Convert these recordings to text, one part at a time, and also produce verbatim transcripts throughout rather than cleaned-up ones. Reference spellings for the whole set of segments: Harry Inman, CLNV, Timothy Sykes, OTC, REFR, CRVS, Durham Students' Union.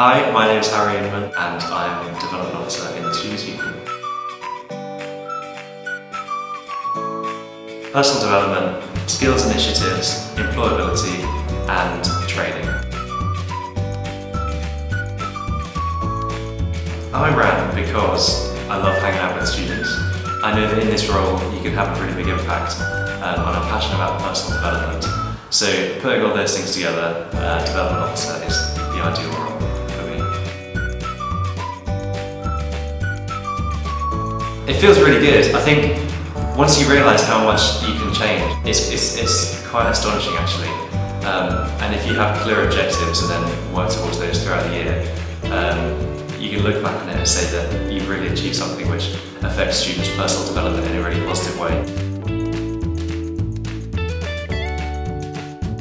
Hi, my name is Harry Inman and I am the Development Officer in the Students' Union. Personal development, skills initiatives, employability and training. I ran because I love hanging out with students. I know that in this role you can have a really big impact um, and I'm passionate about personal development. So putting all those things together, uh, Development Officer is the ideal role. It feels really good. I think once you realise how much you can change, it's, it's, it's quite astonishing actually. Um, and if you have clear objectives and then work towards those throughout the year, um, you can look back on it and say that you've really achieved something which affects students' personal development in a really positive way.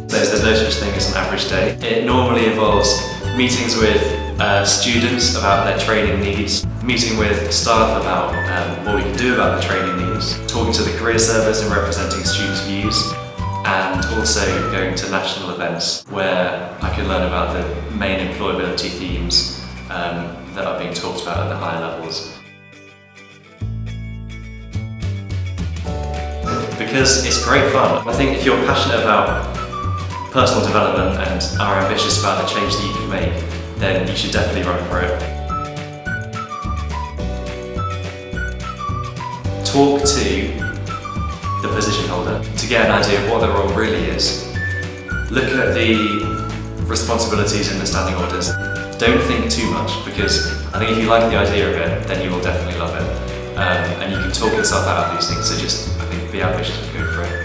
There's, there's no such thing as an average day. It normally involves meetings with uh, students about their training needs, meeting with staff about um, what we can do about the training needs, talking to the career service and representing students' views, and also going to national events where I can learn about the main employability themes um, that are being talked about at the higher levels. Because it's great fun. I think if you're passionate about personal development and are ambitious about the change that you can make, then you should definitely run for it. Talk to the position holder to get an idea of what the role really is. Look at the responsibilities in the standing orders. Don't think too much, because I think if you like the idea of it, then you will definitely love it. Um, and you can talk yourself out of these things, so just, I think, be ambitious and go for it.